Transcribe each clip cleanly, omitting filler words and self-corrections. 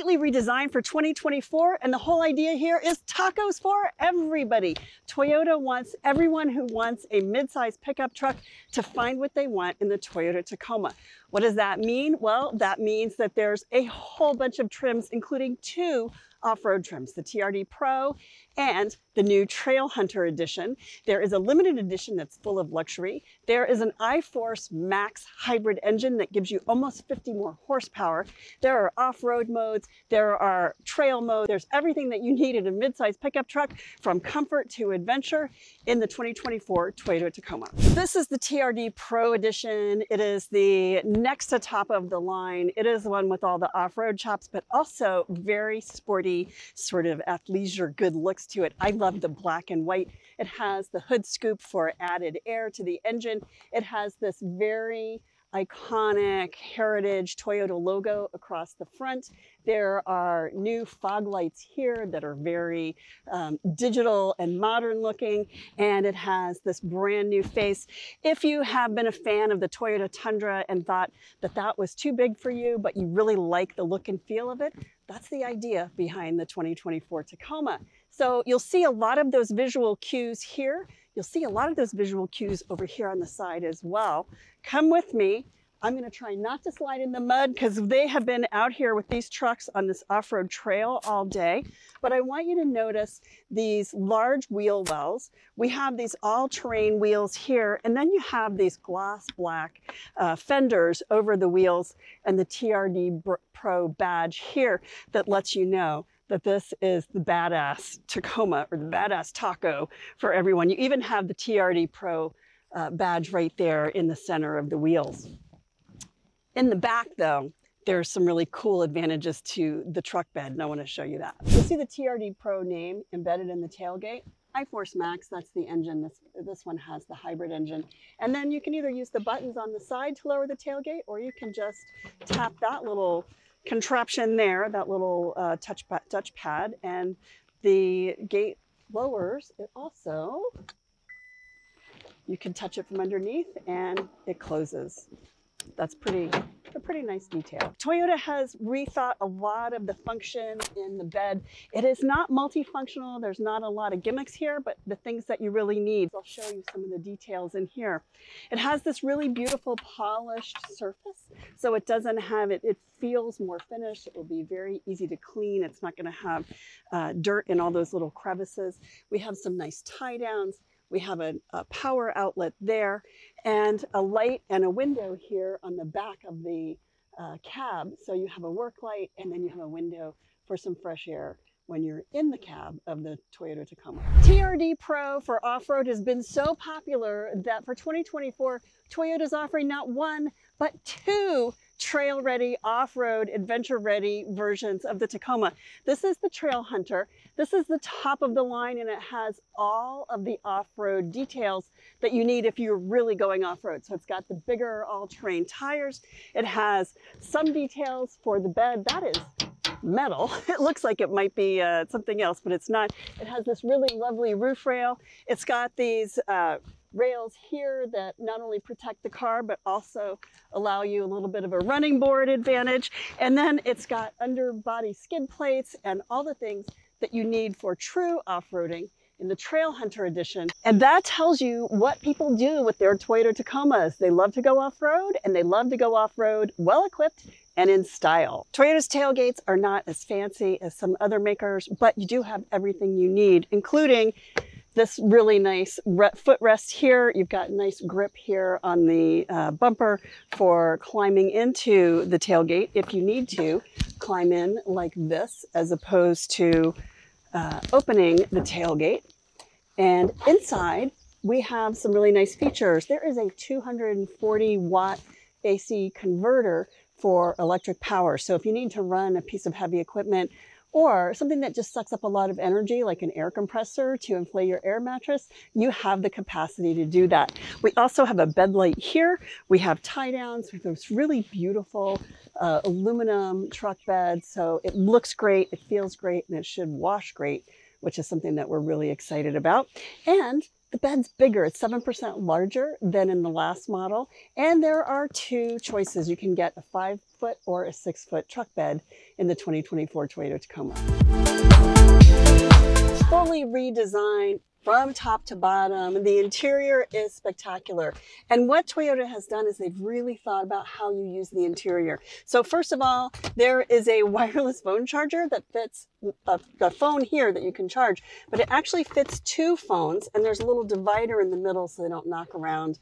completely redesigned for 2024. And the whole idea here is tacos for everybody. Toyota wants everyone who wants a midsize pickup truck to find what they want in the Toyota Tacoma. What does that mean? Well, that means that there's a whole bunch of trims, including two off-road trims, the TRD Pro and the new Trail Hunter Edition. There is a limited edition that's full of luxury. There is an iForce Max hybrid engine that gives you almost 50 more horsepower. There are off-road modes, there are trail modes, there's everything that you need in a midsize pickup truck, from comfort to adventure, in the 2024 Toyota Tacoma. This is the TRD Pro Edition. It is the next to top of the line. It is the one with all the off-road chops, but also very sporty, sort of athleisure good looks to it. I love the black and white. It has the hood scoop for added air to the engine. It has this very iconic heritage Toyota logo across the front. There are new fog lights here that are very digital and modern looking, and it has this brand new face. If you have been a fan of the Toyota Tundra and thought that that was too big for you, but you really like the look and feel of it, that's the idea behind the 2024 Tacoma. So you'll see a lot of those visual cues here. You'll see a lot of those visual cues over here on the side as well. Come with me. I'm gonna try not to slide in the mud because they have been out here with these trucks on this off-road trail all day. But I want you to notice these large wheel wells. We have these all-terrain wheels here, and then you have these gloss black fenders over the wheels and the TRD Pro badge here that lets you know that this is the badass Tacoma, or the badass taco for everyone. You even have the TRD Pro badge right there in the center of the wheels. In the back though, there's some really cool advantages to the truck bed, and I want to show you that. You see the TRD Pro name embedded in the tailgate. iForce Max, that's the engine. This one has the hybrid engine. And then you can either use the buttons on the side to lower the tailgate, or you can just tap that little contraption there, that little touchpad, and the gate lowers. It also, you can touch it from underneath and it closes. That's a pretty nice detail. Toyota has rethought a lot of the function in the bed. It is not multifunctional. There's not a lot of gimmicks here, but the things that you really need. I'll show you some of the details in here. It has this really beautiful polished surface, so it doesn't have it. It feels more finished. It will be very easy to clean. It's not going to have dirt in all those little crevices. We have some nice tie downs. We have a power outlet there, and a light and a window here on the back of the cab. So you have a work light, and then you have a window for some fresh air when you're in the cab of the Toyota Tacoma. TRD Pro for off-road has been so popular that for 2024, Toyota's offering not one, but two trail-ready, off-road, adventure-ready versions of the Tacoma. This is the Trail Hunter. This is the top of the line, and it has all of the off-road details that you need if you're really going off-road. So it's got the bigger all-terrain tires. It has some details for the bed. That is metal. It looks like it might be something else, but it's not. It has this really lovely roof rail. It's got these rails here that not only protect the car, but also allow you a little bit of a running board advantage. And then it's got underbody skid plates and all the things that you need for true off-roading in the Trail Hunter Edition. And that tells you what people do with their Toyota Tacomas. They love to go off-road, and they love to go off-road well-equipped and in style. Toyota's tailgates are not as fancy as some other makers, but you do have everything you need, including this really nice footrest here. You've got nice grip here on the bumper for climbing into the tailgate if you need to climb in like this, as opposed to opening the tailgate. And inside, we have some really nice features. There is a 240-watt AC converter for electric power. So if you need to run a piece of heavy equipment, or something that just sucks up a lot of energy, like an air compressor to inflate your air mattress, you have the capacity to do that. We also have a bed light here. We have tie downs with those really beautiful aluminum truck beds. So it looks great, it feels great, and it should wash great, which is something that we're really excited about. And The bed's bigger, it's 7% larger than in the last model. And there are two choices. You can get a 5-foot or a 6-foot truck bed in the 2024 Toyota Tacoma. Fully redesigned from top to bottom. The interior is spectacular. And what Toyota has done is they've really thought about how you use the interior. So first of all, there is a wireless phone charger that fits a phone here that you can charge, but it actually fits two phones, and there's a little divider in the middle so they don't knock around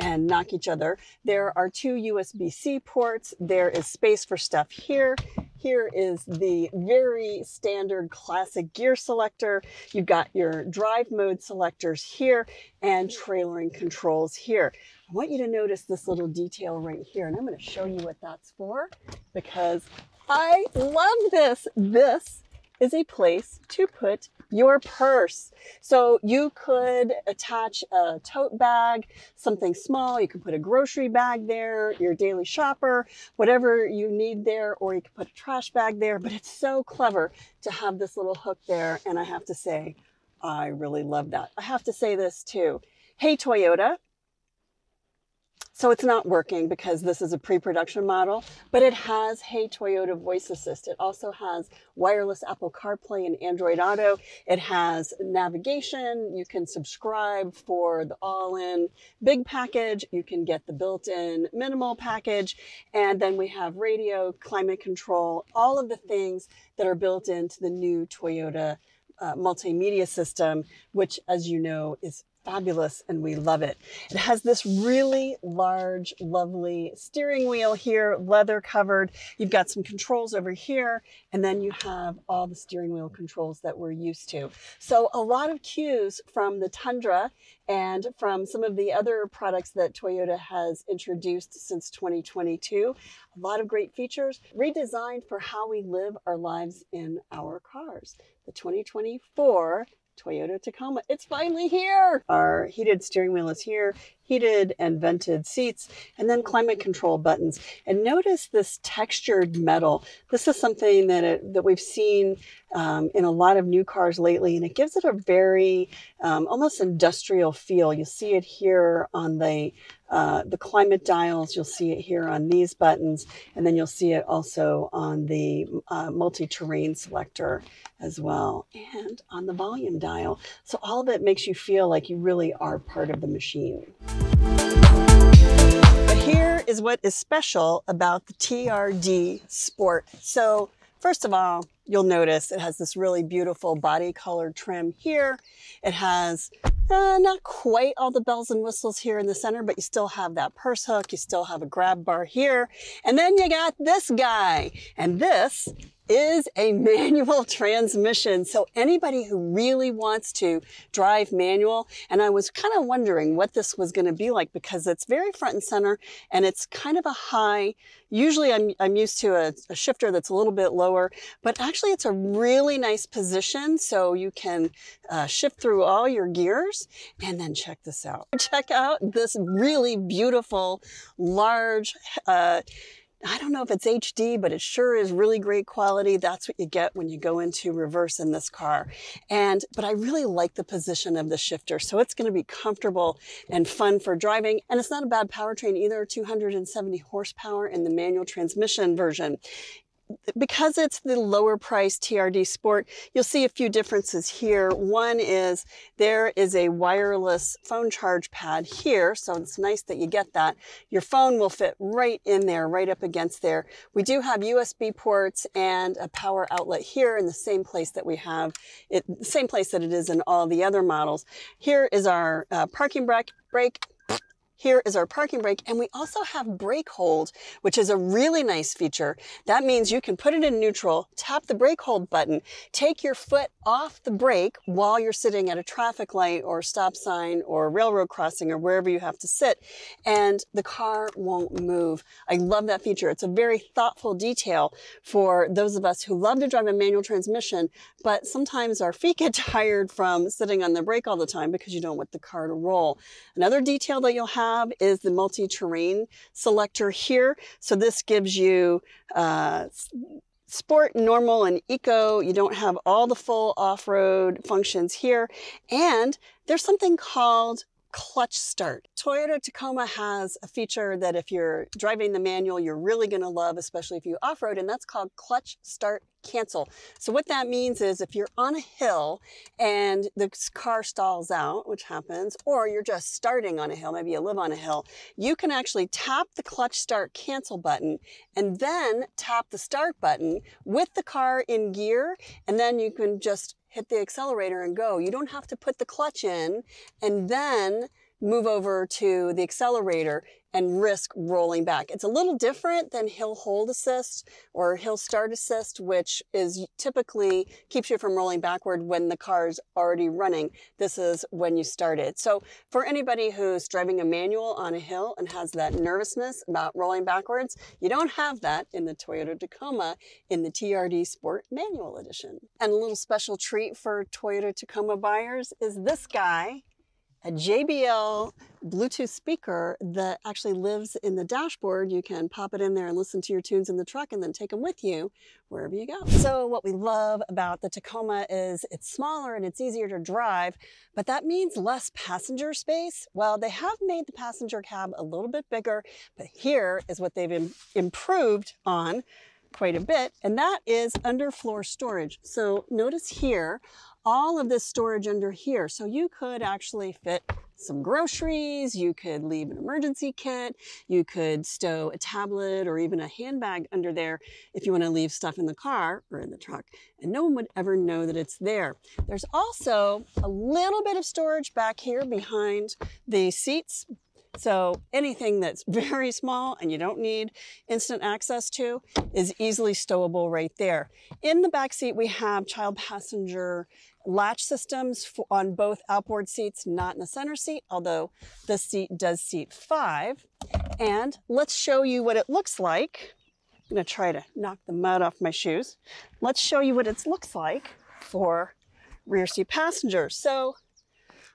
and knock each other. There are two USB-C ports. There is space for stuff here. Here is the very standard classic gear selector. You've got your drive mode selectors here and trailering controls here. I want you to notice this little detail right here, and I'm going to show you what that's for because I love this. This is a place to put your purse. So you could attach a tote bag, something small. You can put a grocery bag there, your daily shopper, whatever you need there, or you can put a trash bag there. But it's so clever to have this little hook there. And I have to say, I really love that. I have to say this too. Hey, Toyota. So it's not working because this is a pre-production model, but it has Hey Toyota Voice Assist. It also has wireless Apple CarPlay and Android Auto. It has navigation. You can subscribe for the all-in big package. You can get the built-in minimal package. And then we have radio, climate control, all of the things that are built into the new Toyota multimedia system, which, as you know, is fabulous, and we love it. It has this really large, lovely steering wheel here, leather covered. You've got some controls over here, and then you have all the steering wheel controls that we're used to. So a lot of cues from the Tundra and from some of the other products that Toyota has introduced since 2022. A lot of great features, redesigned for how we live our lives in our cars. The 2024 Toyota Tacoma. It's finally here. Our heated steering wheel is here, heated and vented seats, and then climate control buttons. And notice this textured metal. This is something that we've seen in a lot of new cars lately, and it gives it a very almost industrial feel. You'll see it here on the climate dials. You'll see it here on these buttons, and then you'll see it also on the multi-terrain selector as well, and on the volume dial. So all of it makes you feel like you really are part of the machine. But here is what is special about the TRD Sport. So first of all, you'll notice it has this really beautiful body colored trim here. It has not quite all the bells and whistles here in the center, but you still have that purse hook. You still have a grab bar here. And then you got this guy. And this is a manual transmission. So anybody who really wants to drive manual, and I was kind of wondering what this was going to be like because it's very front and center and it's kind of a high, usually I'm used to a shifter that's a little bit lower, but actually it's a really nice position so you can shift through all your gears. And then check this out. Check out this really beautiful, large, I don't know if it's HD, but it sure is really great quality. That's what you get when you go into reverse in this car. But I really like the position of the shifter. So it's going to be comfortable and fun for driving. And it's not a bad powertrain either, 270 horsepower in the manual transmission version. Because it's the lower price TRD Sport, you'll see a few differences here. One is there is a wireless phone charge pad here, so it's nice that you get that. Your phone will fit right in there, right up against there. We do have USB ports and a power outlet here in the same place that we have it, same place that it is in all the other models. Here is our parking brake. Here is our parking brake, and we also have brake hold, which is a really nice feature. That means you can put it in neutral, tap the brake hold button, take your foot off the brake while you're sitting at a traffic light or stop sign or railroad crossing or wherever you have to sit, and the car won't move. I love that feature. It's a very thoughtful detail for those of us who love to drive a manual transmission, but sometimes our feet get tired from sitting on the brake all the time because you don't want the car to roll. Another detail that you'll have is the multi-terrain selector here. So this gives you Sport, Normal, and Eco. You don't have all the full off-road functions here. And there's something called clutch start. Toyota Tacoma has a feature that if you're driving the manual, you're really going to love, especially if you off-road, and that's called clutch start cancel. So what that means is if you're on a hill and the car stalls out, which happens, or you're just starting on a hill, maybe you live on a hill, you can actually tap the clutch start cancel button and then tap the start button with the car in gear, and then you can just hit the accelerator and go. You don't have to put the clutch in and then move over to the accelerator and risk rolling back. It's a little different than hill hold assist or hill start assist, which is typically keeps you from rolling backward when the car's already running. This is when you started. So for anybody who's driving a manual on a hill and has that nervousness about rolling backwards, you don't have that in the Toyota Tacoma in the TRD Sport Manual Edition. And a little special treat for Toyota Tacoma buyers is this guy, a JBL Bluetooth speaker that actually lives in the dashboard. You can pop it in there and listen to your tunes in the truck and then take them with you wherever you go. So what we love about the Tacoma is it's smaller and it's easier to drive, but that means less passenger space. Well, they have made the passenger cab a little bit bigger, but here is what they've improved on quite a bit, and that is underfloor storage. So notice here, all of this storage under here. So you could actually fit some groceries, you could leave an emergency kit, you could stow a tablet or even a handbag under there if you want to leave stuff in the car or in the truck, and no one would ever know that it's there. There's also a little bit of storage back here behind the seats. So anything that's very small and you don't need instant access to is easily stowable right there. In the back seat, we have child passenger latch systems on both outboard seats, not in the center seat, although this seat does seat 5. And let's show you what it looks like. I'm gonna try to knock the mud off my shoes. Let's show you what it looks like for rear seat passengers. So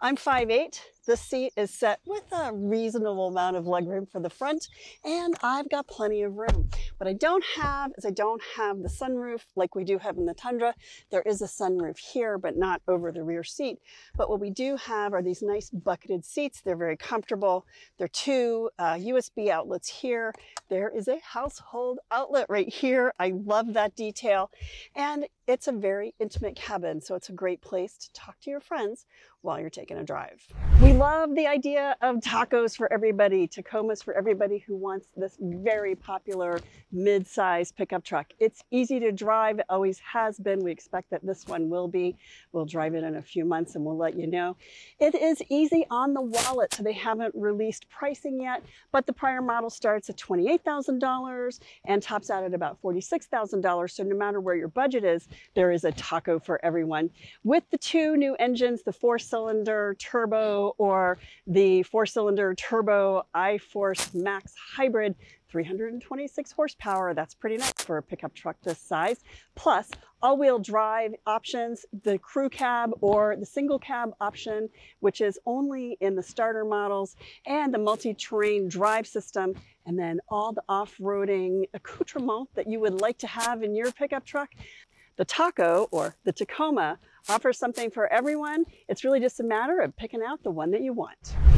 I'm 5'8". This seat is set with a reasonable amount of legroom for the front, and I've got plenty of room. What I don't have is I don't have the sunroof like we do have in the Tundra. There is a sunroof here, but not over the rear seat. But what we do have are these nice bucketed seats. They're very comfortable. There are two USB outlets here. There is a household outlet right here. I love that detail. And it's a very intimate cabin, so it's a great place to talk to your friends while you're taking a drive. We love the idea of tacos for everybody, Tacomas for everybody who wants this very popular mid-size pickup truck. It's easy to drive, it always has been. We expect that this one will be. We'll drive it in a few months and we'll let you know. It is easy on the wallet, so they haven't released pricing yet, but the prior model starts at $28,000 and tops out at about $46,000. So no matter where your budget is, there is a taco for everyone. With the two new engines, the 4-cylinder turbo or the 4-cylinder turbo iForce Max hybrid, 326 horsepower. That's pretty nice for a pickup truck this size. Plus all-wheel drive options, the crew cab or the single cab option, which is only in the starter models, and the multi-terrain drive system, and then all the off-roading accoutrement that you would like to have in your pickup truck. The Taco or the Tacoma offers something for everyone. It's really just a matter of picking out the one that you want.